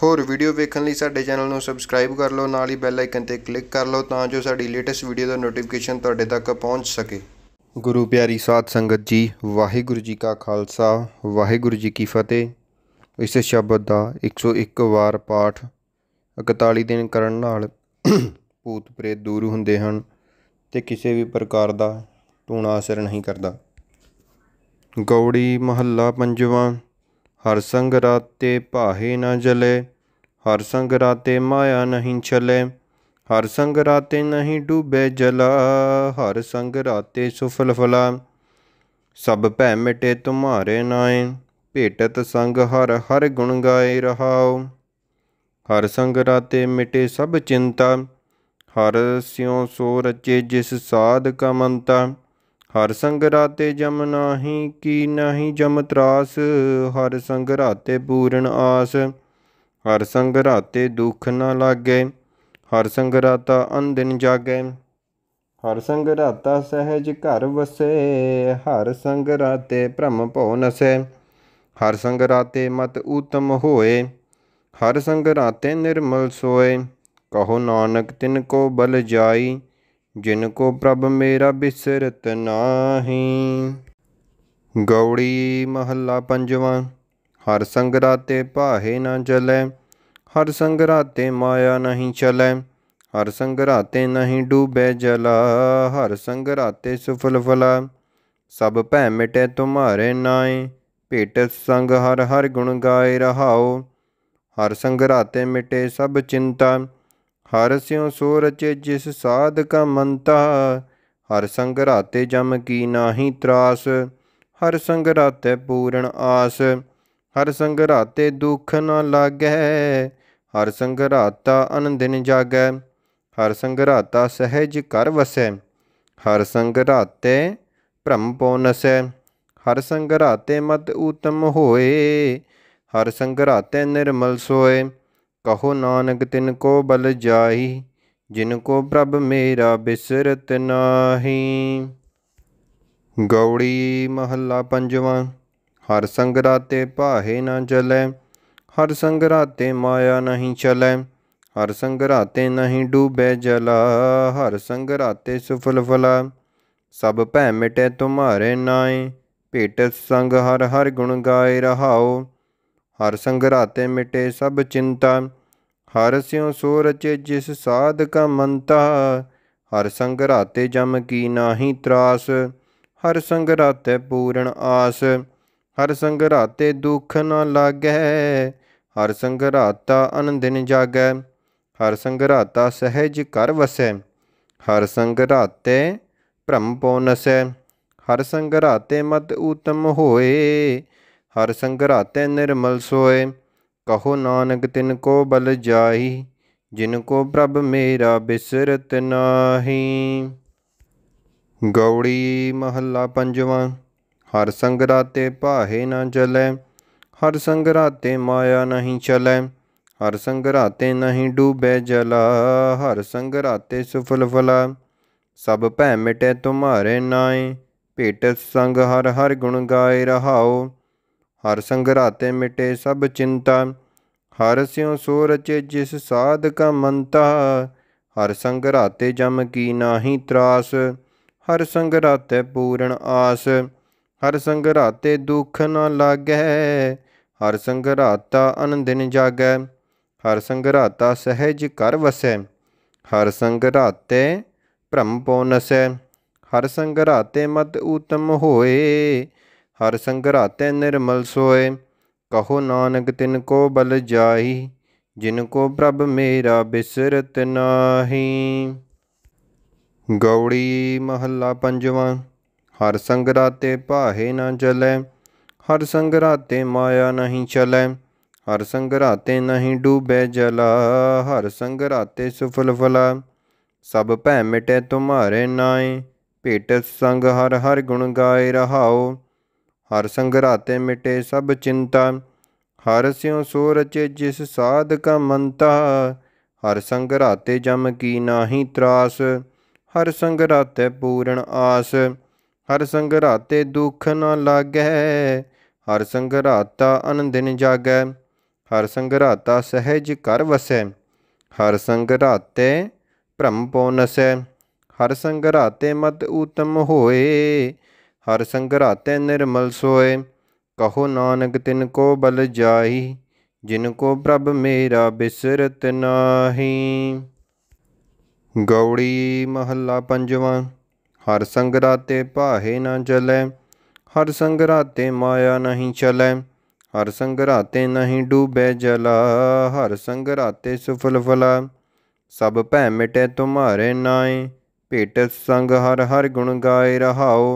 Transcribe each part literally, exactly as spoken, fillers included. होर वीडियो वेखन लई साडे चैनल नूं सबसक्राइब कर लो, नाल ही बैल आइकन ते क्लिक कर लो तां जो साडी लेटेस्ट वीडियो दा नोटिफिकेशन तुहाडे तक पहुंच सके। गुरु प्यारी साध संगत जी, वाहिगुरु जी का खालसा वाहिगुरु जी की फतेह। इस शब्द का एक सौ एक बार पाठ इकताली दिन करन नाल भूत प्रेत दूर हुंदे हन ते किसी भी प्रकार का टूणा असर नहीं करता। गौड़ी महला पंजवा। हर संग राते भाहे न जले, हर संग राते माया नहीं छले, हर संग राते नहीं डूबे जला, हर संग राते सुफल फला। सब भय मिटे तुम्हारे नाए, भेटत संग हर हर गुण गाए रहाओ, हर संग राते मिटे सब चिंता, हर स्यों सो रचे जिस साध का मनता। हर संग राते जम नाही की नहीं जम त्रास, हर संग राते पूर्ण आस, हर संग राते दुख न लागे, हर संग राता अंदिन जागे, हर संग राता सहज घर वसे, हर संग राते भ्रम भौ नसे, हर संग राते मत उत्तम होए, हर संग राते निर्मल सोए। कहो नानक तिनको बल जाई, जिनको प्रभ मेरा बिसरत नाही। गौड़ी महला पंजवा। हर संग राते भाहे न जले, हर संग राते माया नहीं चले, हर संग राते नहीं डूबे जला, हर संग राते सुफल फला। सब भय मिटे तुम्हारे नाए, भेटत संग हर हर गुण गाए रहाओ, हर संग राते मिटे सब चिंता, हर स्यों सो रचे जिस साध का मनता। हर संग राते जम की नाही त्रास, हर संग राते पूर्ण आस, हर संग राते दुख न लागे, हर संग राता अनदिन जागै, हर संग राता सहज कर वसै, हर संग राते भ्रम पौ नसै, हर संग राते मत उत्तम होए, हर संग राते निर्मल सोए। कहो नानक तिनको बल जाई, जिनको प्रभ मेरा बिसरत नाही। गौड़ी महला पंजवा। हर संग राते भाहे न जले, हर संग राते माया नहीं चले, हर संग राते नहीं डूबे जला, हर संग राते सुफल फला। सब भय मिटे तुम्हारे नाए, भेटत संग हर हर गुण गाए रहाओ, हर संग राते मिटे सब चिंता, हर स्यों सो रचे जिस साध का मनता। हर संग राते जम की नाही त्रास, हर संग राते पूर्ण आस, हर संग राते दुख न लागे, हर संग राता अनदिन जागै, हर संग राता सहज कर वसै, हर संग राते भ्रम पौ नसै, हर संग राते मत उत्तम होए, हर संग राते निर्मल सोए। कहो नानक तिनको बल जाई, जिनको प्रभ मेरा बिसरत नाही। गौड़ी महला पंजवा। हर संग राते भाहे न जले, हर संग राते माया नहीं चले, हर संग राते नहीं डूबे जला, हर संग राते सुफल फला। सब भय मिटे तुम्हारे नाए, भेटत संग हर हर गुण गाए रहाओ, हर संग राते मिटे सब चिंता, हर स्यों सो रचे जिस साध का मनता। हर संग राते जम की नाही त्रास, हर संग राते पूर्ण आस, हर संग राते दुख न लागे, हर संग राता अनदिन जागै, हर संग राता सहज कर वसै, हर संग राते भ्रम पौ नसै, हर संग राते मत उत्तम होए, हर संग राते निर्मल सोए। कहो नानक तिनको बल जाई, जिनको प्रभ मेरा बिसरत नाही। गौड़ी महला पंजवा। हर संग राते भाहे न जले, हर संग राते माया नहीं चले, हर संग राते नहीं डूबे जला, हर संग राते सुफल फला। सब भय मिटे तुम्हारे नाए, भेटत संग हर हर गुण गाए रहाओ, हर संग राते मिटे सब चिंता, हर स्यों सो रचे जिस साध का मनता। हर संग राते जम की नाही त्रास, हर संग राते पूर्ण आस, हर संग राते दुख न लागे, हर संग राता अनदिन जागै, हर संगराता सहज कर वसै। हर संगराते भ्रम पौनसै। हर संगराते मत उत्तम होए। हर संगराते निर्मल सोए। कहो नानक तिन को बल जाहि, जिनको प्रभ मेरा बिसरत नाही। गौड़ी महला पंजवा। हर संगराते पाहे न जलै। हर संगराते माया नहीं चलै। हर संगराते नहीं डूबे जला। हर संगराते सुफल फला। सब भय मिटे तुम्हारे नाए। भेट संग हर हर गुण गाए रहाओ।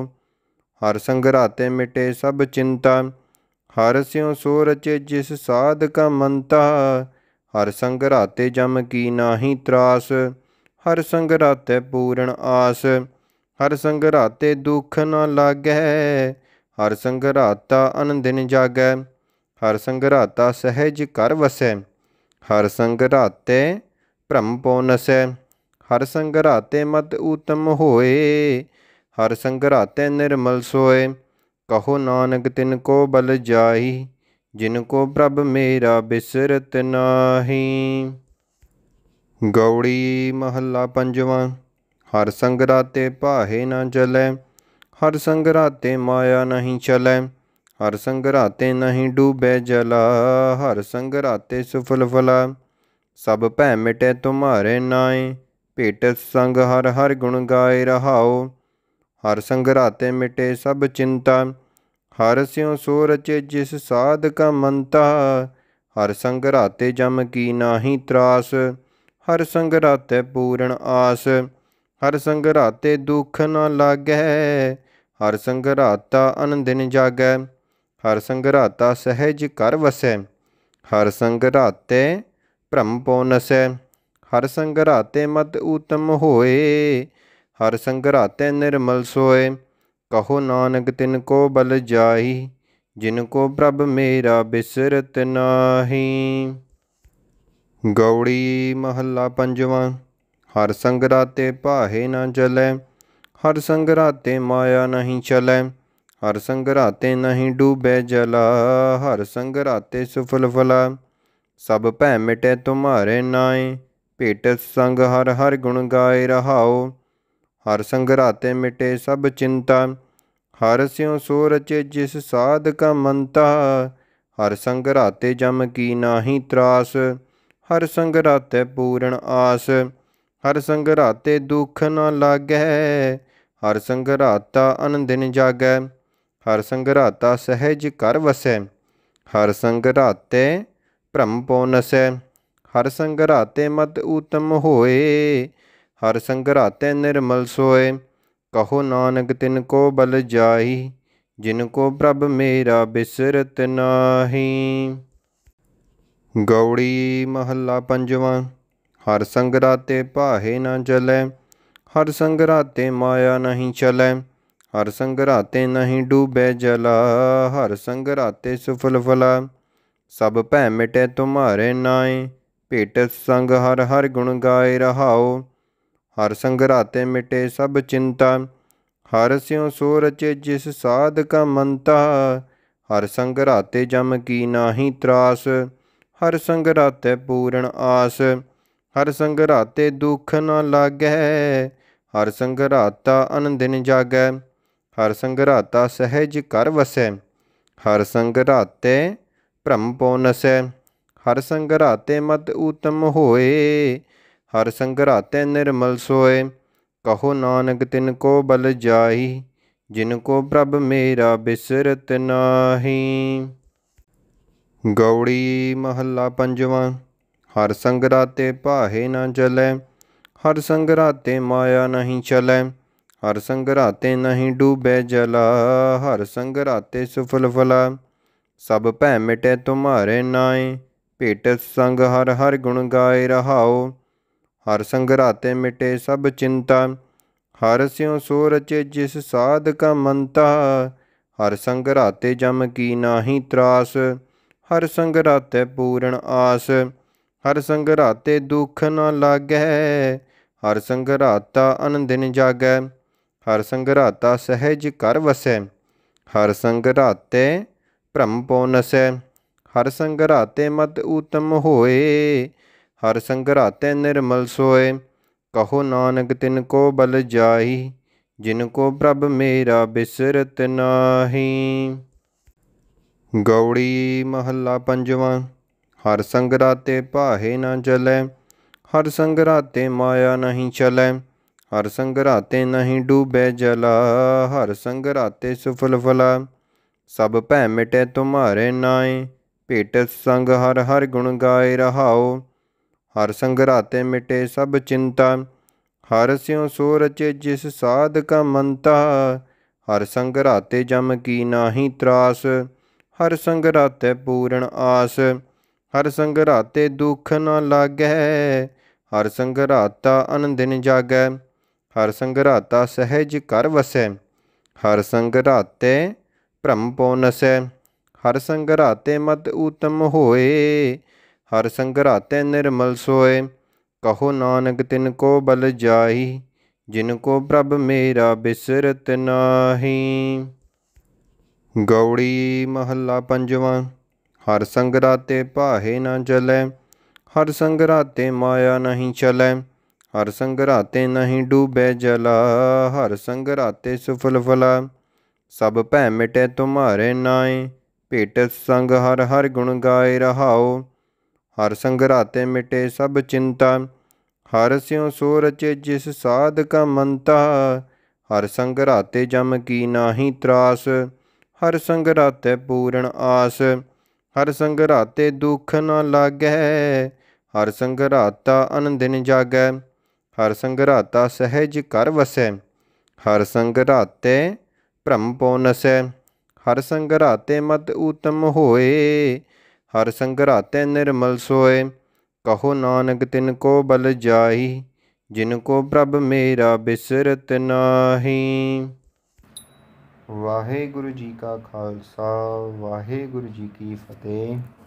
हर संगराते मिटे सब चिंता। हर स्यों सो रचे जिस साध का मंता। हर संगराते जम की नाही त्रास। हर संगराते पूर्ण आस। हर संगराते दुख न लागै। हर संगराता अनदिन जागै। हर संगराता सहज कर वसै। हर संगराते भ्रम पौ नसै। हर संगराते मत उत्तम होए। हर संगराते निर्मल सोए। कहो नानक तिन को बल जाहि, जिनको प्रभ मेरा बिसरत नाही। गौड़ी महला पंजवा। हर संगराते पाहे न जलै। हर संगराते माया नहीं चलै। हर संगराते नहीं डूबे जला। हर संगराते सुफल फला। सब भय मिटे तुम्हारे नाए। भेट संग हर हर गुण गाए रहाओ। हर संगराते मिटे सब चिंता। हर स्यों सो रचे जिस साध का मंता। हर संगराते जम की नाही त्रास। हर संगराते पूर्ण आस। हर संगराते दुख न लागै। हर संगराता अनदिन जागै। हर संगराता सहज कर वसै। हर संगराते भ्रम पौ नसै। हर संगराते मत उत्तम होए। हर संगराते निर्मल सोए। कहो नानक तिन को बल जाहि, जिनको प्रभ मेरा बिसरत नाही। गौड़ी महला पंजवा। हर संगराते पाहे न जलै। हर संगराते माया नहीं चलै। हर संगराते नहीं डूबे जला। हर संगराते सुफल फला। सब भय मिटे तुम्हारे नाए। भेट संग हर हर गुण गाए रहाओ। हर संगराते मिटे सब चिंता। हर स्यों सो रचे जिस साध का मंता। हर संगराते जम की नाही त्रास। हर संगराते पूर्ण आस। हर संगराते दुख न लागै। हर संगराता अनदिन जागै। हर संगराता सहज कर वसै। हर संगराते भ्रम पौ नसै। हर संगराते मत उत्तम होए। हर संगराते निर्मल सोए। कहो नानक तिन को बल जाहि, जिनको प्रभ मेरा बिसरत नाही। गौड़ी महला पंजवा। हर संगराते पाहे न जलै। हर संगराते माया नहीं चलै। हर संगराते नहीं डूबे जला। हर संगराते सुफल फला। सब भय मिटे तुम्हारे नाए। भेट संग हर हर गुण गाए रहाओ। हर संगराते मिटे सब चिंता। हर स्यों सो रचे जिस साध का मंता। हर संगराते जम की नाही त्रास। हर संगराते पूर्ण आस। हर संगराते दुख न लागै। हर संगराता अनदिन जागै। हर संगराता सहज कर वसै। हर संगराते भ्रम पौ नसै। हर संगराते मत उत्तम होए। हर संगराते निर्मल सोए। कहो नानक तिन को बल जाहि, जिनको प्रभ मेरा बिसरत नाही। गौड़ी महला पंजवा। हर संगराते पाहे न जलै। हर संगराते माया नहीं चलै। हर संगराते नहीं डूबे जला। हर संगराते सुफल फला। सब भय मिटे तुम्हारे नाए। भेट संग हर हर गुण गाए रहाओ। हर संगराते मिटे सब चिंता। हर स्यों सो रचे जिस साध का मंता। हर संगराते जम की नाही त्रास। हर संगराते पूर्ण आस। हर संगराते दुख न लागै। हर संगराता अनदिन जागै। हर संगराता सहज कर वसै। हर संगराते भ्रम पौ नसै। हर संगराते मत ऊतम होए, हर संगराते निर्मल सोए। कहो नानक तिनको बल जाहि, जिनको प्रभ मेरा बिसरत नाही। गौड़ी महला पंजवा। हर संगराते पाहे ना जलै, हर संगराते माया नहीं चलै। हर संगराते नहीं डूबे जला, हर संगराते सुफल फला। सब भय मिटे तुम्हारे नाए, भेट संग हर हर गुण गाए रहाओ। हर संगराते मिटे सब चिंता, हर स्यों सोरच जिस साध का मंता। हर संगराते जम की नाही त्रास, हर संगराते पूर्ण आस। हर संगराते दुख न लागै, हर संगराता अनदिन जागै। हर संगराता सहज कर वसै, हर संगराते भ्रम पौ नसै। हर संगराते मत ऊतम होए, हर संगराते निर्मल सोए। कहो नानक तिनको बल जाहि, जिनको प्रभ मेरा बिसरत नाही। गौड़ी महला पंजवा। हर संगराते पाहे ना जलै, हर संगराते माया नहीं चलै। हर संगराते नहीं डूबे जला, हर संगराते सुफल फला। सब भय मिटे तुम्हारे नाए, भेट संग हर हर गुण गाए रहाओ। हर संगराते मिटे सब चिंता, हर स्यों सोरच जिस साध का मंता। हर संगराते जम की नाही त्रास, हर संगराते पूर्ण आस। हर संगराते दुख न लागै, हर संगराता अनदिन जागै। हर संगराता सहज कर वसै, हर संगराते भ्रम पौ नसै। हर संगराते मत ऊतम होए, हर संगराते निर्मल सोए। कहो नानक तिनको बल जाहि, जिनको प्रभ मेरा बिसरत नाही। वाहेगुरु जी का खालसा, वाहेगुरु जी की फतेह।